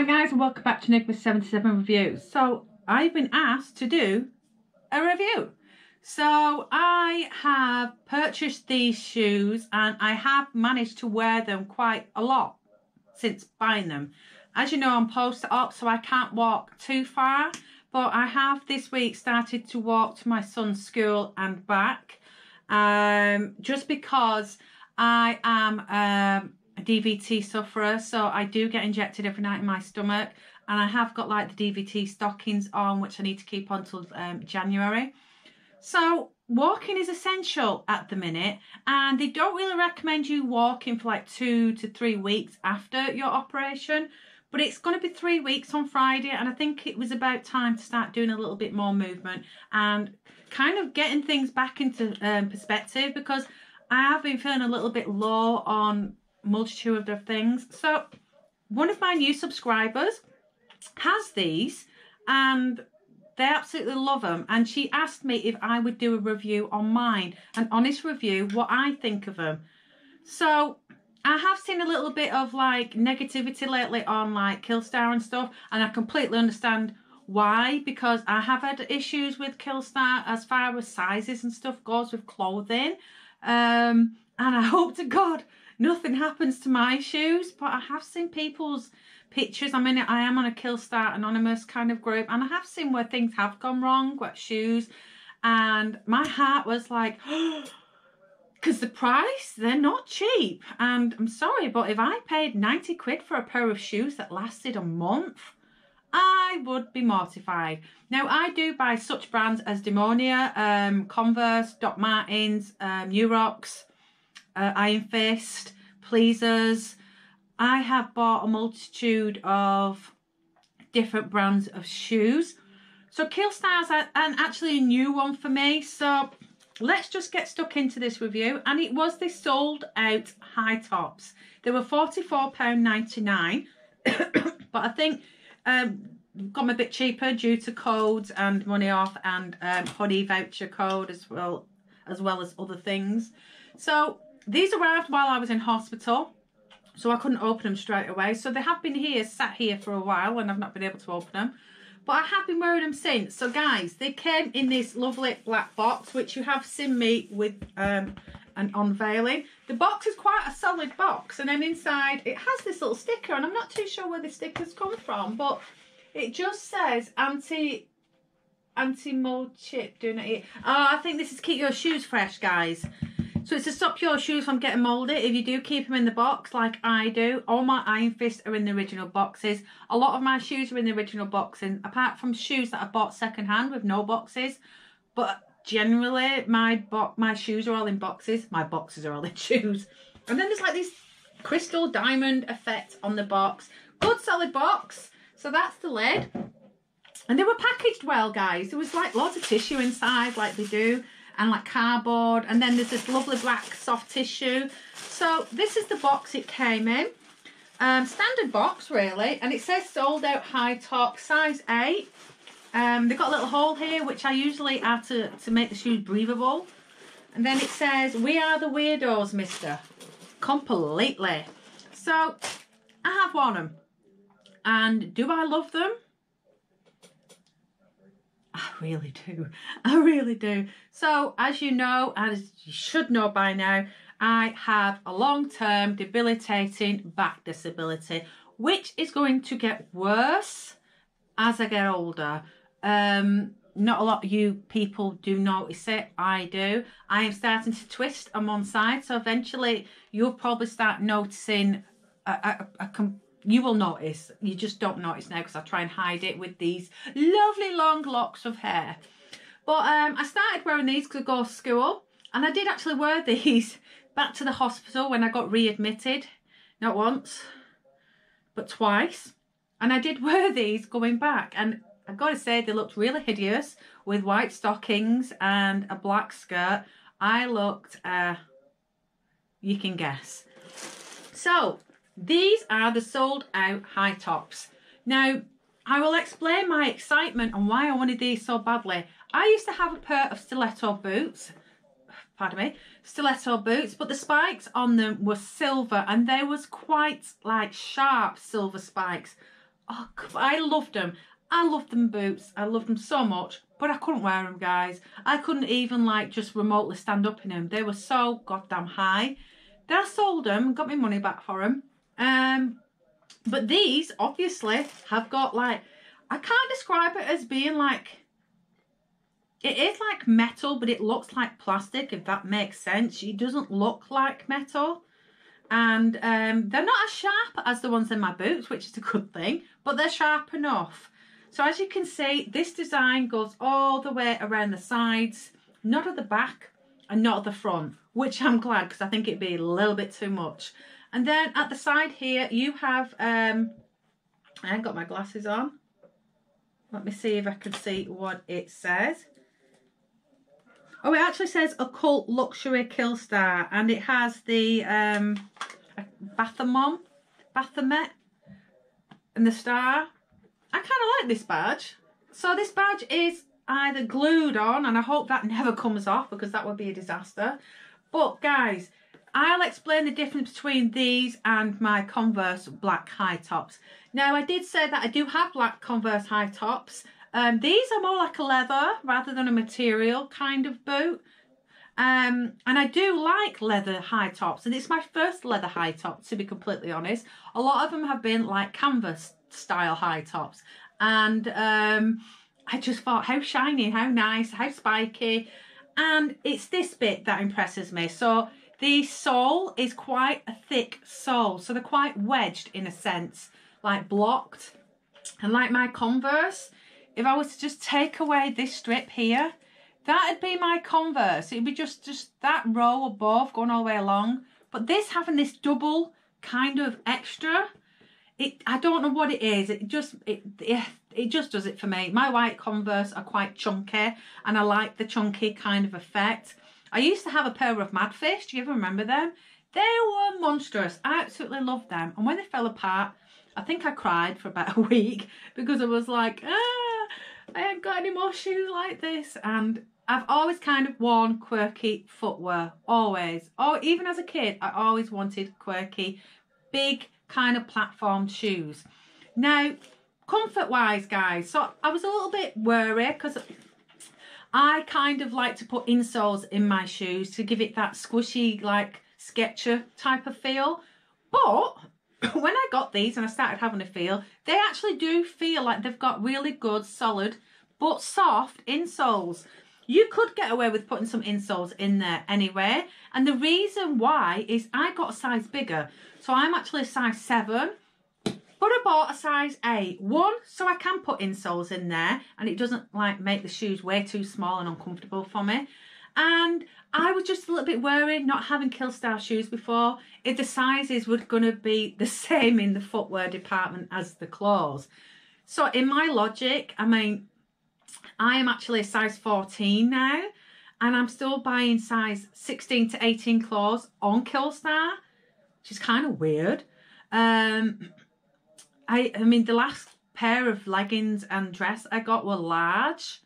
Hi guys, welcome back to Enigma 77 Reviews. So I've been asked to do a review. So I have purchased these shoes and I have managed to wear them quite a lot since buying them. As you know, I'm posted up so I can't walk too far, but I have this week started to walk to my son's school and back just because I am a DVT sufferer, so I do get injected every night in my stomach, and I have got like the DVT stockings on, which I need to keep on till January. So walking is essential at the minute, and they don't really recommend you walking for like 2 to 3 weeks after your operation, but it's going to be 3 weeks on Friday, and I think it was about time to start doing a little bit more movement and kind of getting things back into perspective, because I have been feeling a little bit low on multitude of things. So one of my new subscribers has these and they absolutely love them, and she asked me if I would do a review on mine, an honest review, what I think of them. So I have seen a little bit of like negativity lately on like Killstar and stuff, and I completely understand why, because I have had issues with Killstar as far as sizes and stuff goes with clothing, and I hope to God nothing happens to my shoes, but I have seen people's pictures. I mean, I am on a Killstar Anonymous kind of group, and I have seen where things have gone wrong with shoes, and my heart was like, because the price, they're not cheap. And I'm sorry, but if I paid 90 quid for a pair of shoes that lasted a month, I would be mortified. Now, I do buy such brands as Demonia, Converse, Doc Martens, New Rocks, Iron Fist, Pleasers. I have bought a multitude of different brands of shoes. So Killstar's and actually a new one for me. So let's just get stuck into this review. And it was the sold out high tops. They were £44.99. But I think got them a bit cheaper due to codes and money off and hoodie voucher code as well as other things. So these arrived while I was in hospital, so I couldn't open them straight away. So they have been here, sat here for a while, and I've not been able to open them. But I have been wearing them since. So guys, they came in this lovely black box, which you have seen me with an unveiling. The box is quite a solid box. And then inside, it has this little sticker, and I'm not too sure where the stickers come from, but it just says anti-mold chip. Doing it. Oh, I think this is keep your shoes fresh, guys. So it's to stop your shoes from getting mouldy. If you do keep them in the box like I do, all my Iron Fists are in the original boxes. A lot of my shoes are in the original boxing, apart from shoes that I bought secondhand with no boxes. But generally, my shoes are all in boxes. My boxes are all in shoes. And then there's like this crystal diamond effect on the box. Good solid box. So that's the lid. And they were packaged well, guys. There was like lots of tissue inside like they do, and like cardboard, and then there's this lovely black soft tissue. So this is the box it came in. Standard box really, and it says sold out high top, size 8. They've got a little hole here, which I usually add to make the shoes breathable. And then it says, we are the weirdos, mister. Completely. So I have worn them. And do I love them? I really do. So as you know, as you should know by now, I have a long-term debilitating back disability, which is going to get worse as I get older. Not a lot of you people do notice it. I do. I am starting to twist on one side, so eventually you'll probably start noticing you will notice. You just don't notice now because I try and hide it with these lovely long locks of hair. But I started wearing these because I go to school, and I did actually wear these back to the hospital when I got readmitted. Not once, but twice. And I did wear these going back, and I've got to say they looked really hideous with white stockings and a black skirt. I looked, you can guess. So these are the sold out high tops. Now, I will explain my excitement and why I wanted these so badly. I used to have a pair of stiletto boots, but the spikes on them were silver, and they was quite like sharp silver spikes. Oh, I loved them. I loved them boots. I loved them so much, but I couldn't wear them, guys. I couldn't even like just remotely stand up in them. They were so goddamn high. Then I sold them and got my money back for them. But these obviously have got like, I can't describe it as being like, it is like metal, but it looks like plastic, if that makes sense. It doesn't look like metal. And they're not as sharp as the ones in my boots, which is a good thing, but they're sharp enough. So as you can see, this design goes all the way around the sides, not at the back and not at the front, which I'm glad, because I think it'd be a little bit too much. And then at the side here, you have, I haven't got my glasses on. Let me see if I can see what it says. Oh, it actually says Occult Luxury Killstar, and it has the Bathomet, and the star. I kind of like this badge. So this badge is either glued on, and I hope that never comes off because that would be a disaster. But guys, I'll explain the difference between these and my Converse black high tops. Now, I did say that I do have black Converse high tops. These are more like a leather rather than a material kind of boot. And I do like leather high tops, and it's my first leather high top, to be completely honest. A lot of them have been like canvas style high tops, and I just thought how shiny, how nice, how spiky, and it's this bit that impresses me. So the sole is quite a thick sole, so they're quite wedged in a sense, like blocked. And like my Converse, if I was to just take away this strip here, that'd be my Converse. It'd be just that row above going all the way along. But this having this double kind of extra, I don't know what it is. It just does it for me. My white Converse are quite chunky, and I like the chunky kind of effect. I used to have a pair of Madfish. Do you ever remember them? They were monstrous. I absolutely loved them. And when they fell apart, I think I cried for about a week because I was like, I haven't got any more shoes like this. And I've always kind of worn quirky footwear, always. Oh, even as a kid, I always wanted quirky, big kind of platform shoes. Now, comfort-wise, guys, so I was a little bit worried because I kind of like to put insoles in my shoes to give it that squishy, like, Skechers type of feel. But when I got these and I started having a feel, they actually do feel like they've got really good, solid, but soft insoles. You could get away with putting some insoles in there anyway. And the reason why is I got a size bigger. So I'm actually a size 7, but I bought a size 8. One, so I can put insoles in there and it doesn't like make the shoes way too small and uncomfortable for me. And I was just a little bit worried, not having Killstar shoes before, if the sizes were going to be the same in the footwear department as the clothes. So in my logic, I mean, I am actually a size 14 now, and I'm still buying size 16 to 18 clothes on Killstar, which is kind of weird. I mean, the last pair of leggings and dress I got were large,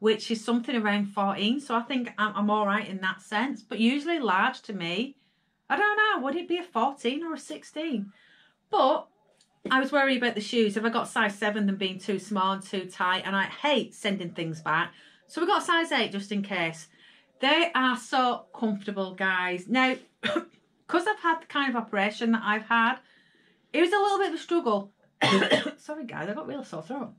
which is something around 14, so I think I'm all right in that sense. But usually large to me, I don't know, would it be a 14 or a 16? But I was worried about the shoes. If I got size 7, then being too small and too tight, and I hate sending things back. So we got size 8 just in case. They are so comfortable, guys. Now, because I've had the kind of operation that I've had, it was a little bit of a struggle. Sorry, guys, I got real sore throat.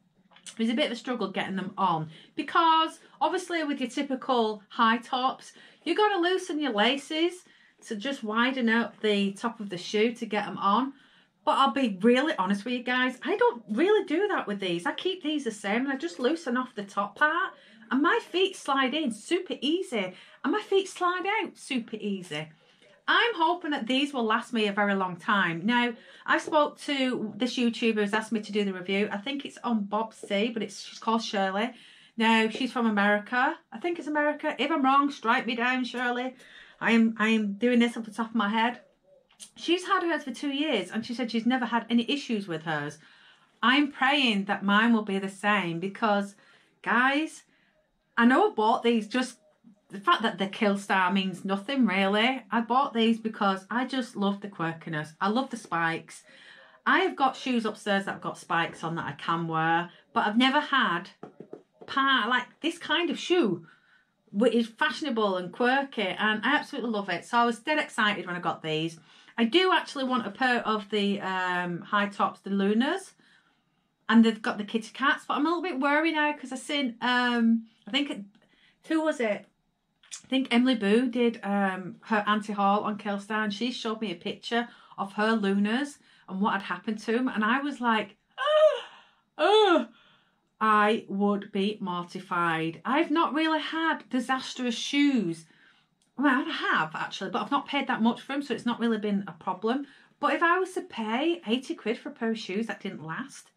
It was a bit of a struggle getting them on because obviously with your typical high tops, you've got to loosen your laces to just widen up the top of the shoe to get them on. But I'll be really honest with you guys, I don't really do that with these. I keep these the same and I just loosen off the top part, and my feet slide in super easy and my feet slide out super easy. I'm hoping that these will last me a very long time. Now, I spoke to this YouTuber who's asked me to do the review. I think it's on Bob C, but she's called Shirley. Now, she's from America. I think it's America. If I'm wrong, strike me down, Shirley. I am doing this off the top of my head. She's had hers for 2 years, and she said she's never had any issues with hers. I'm praying that mine will be the same because, guys, I know I bought these just... The fact that the Killstar means nothing, really. I bought these because I just love the quirkiness. I love the spikes. I have got shoes upstairs that have got spikes on that I can wear, but I've never had like this kind of shoe, which is fashionable and quirky, and I absolutely love it. So I was dead excited when I got these. I do actually want a pair of the high tops, the Lunas, and they've got the kitty cats, but I'm a little bit worried now because I've seen, I think, who was it? I think Emily Boo did her anti haul on Killstar, and she showed me a picture of her Lunas and what had happened to them, and I was like, oh, I would be mortified. I've not really had disastrous shoes. Well, I have actually, but I've not paid that much for them, so it's not really been a problem. But if I was to pay 80 quid for a pair of shoes that didn't last,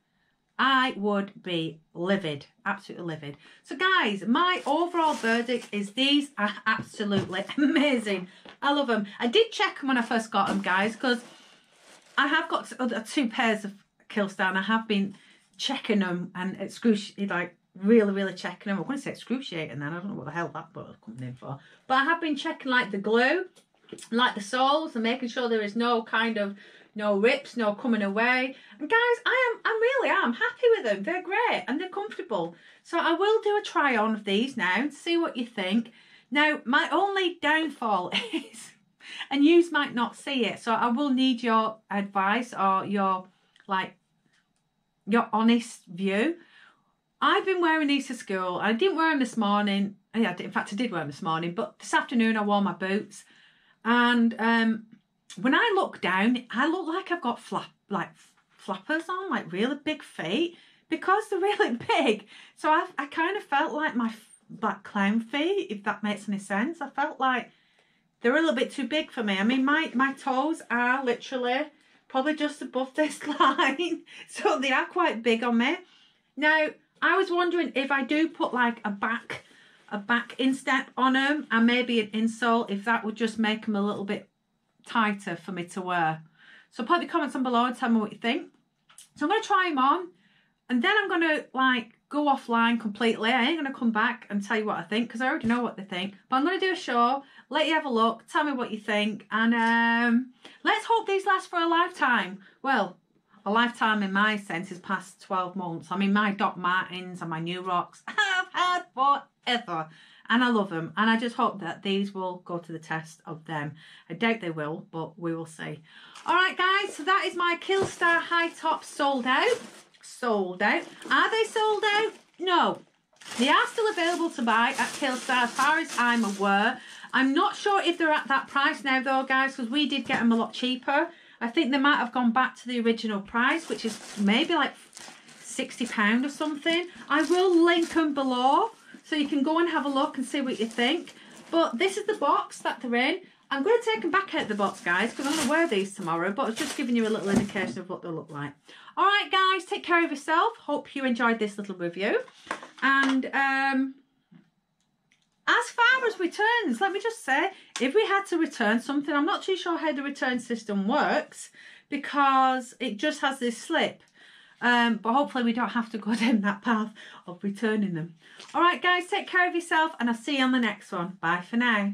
I would be livid, absolutely livid. So guys, my overall verdict is these are absolutely amazing. I love them. I did check them when I first got them, guys, because I have got two pairs of Killstar, and I have been checking them and like really checking them. I wouldn't say excruciating then, I don't know what the hell that bottle coming in for. But I have been checking like the glue, like the soles, and making sure there is no kind of no rips, no coming away. And guys, I really am happy with them. They're great and they're comfortable. So I will do a try on of these now to see what you think. Now, my only downfall is, and you might not see it, so I will need your advice or your, like, your honest view. I've been wearing these to school. I didn't wear them this morning. Yeah, in fact, I did wear them this morning, but this afternoon I wore my boots. And when I look down, I look like I've got flappers on, like really big feet, because they're really big. So I kind of felt like my clown feet, if that makes any sense. I felt like they're a little bit too big for me. I mean, my toes are literally probably just above this line, so they are quite big on me. Now, I was wondering if I do put like a back instep on them and maybe an insole, if that would just make them a little bit tighter for me to wear. So put the comments on below and tell me what you think. So I'm going to try them on, and then I'm going to like go offline completely. I ain't going to come back and tell you what I think, because I already know what they think. But I'm going to do a show, let you have a look, tell me what you think, and let's hope these last for a lifetime. Well, a lifetime in my sense is past 12 months. I mean, my Doc Martens and my New Rocks I've had forever, and I love them, and I just hope that these will go to the test of them. I doubt they will, but we will see. All right, guys, so that is my Killstar high top sold out. Sold out. Are they sold out? No. They are still available to buy at Killstar, as far as I'm aware. I'm not sure if they're at that price now, though, guys, because we did get them a lot cheaper. I think they might have gone back to the original price, which is maybe like £60 or something. I will link them below, so you can go and have a look and see what you think. But this is the box that they're in. I'm going to take them back out of the box, guys, because I'm going to wear these tomorrow. But I was just giving you a little indication of what they look like. All right, guys, take care of yourself. Hope you enjoyed this little review. And as far as returns, let me just say, if we had to return something, I'm not too sure how the return system works, because it just has this slip. But hopefully we don't have to go down that path of returning them. All right, guys, take care of yourself, and I'll see you on the next one. Bye for now.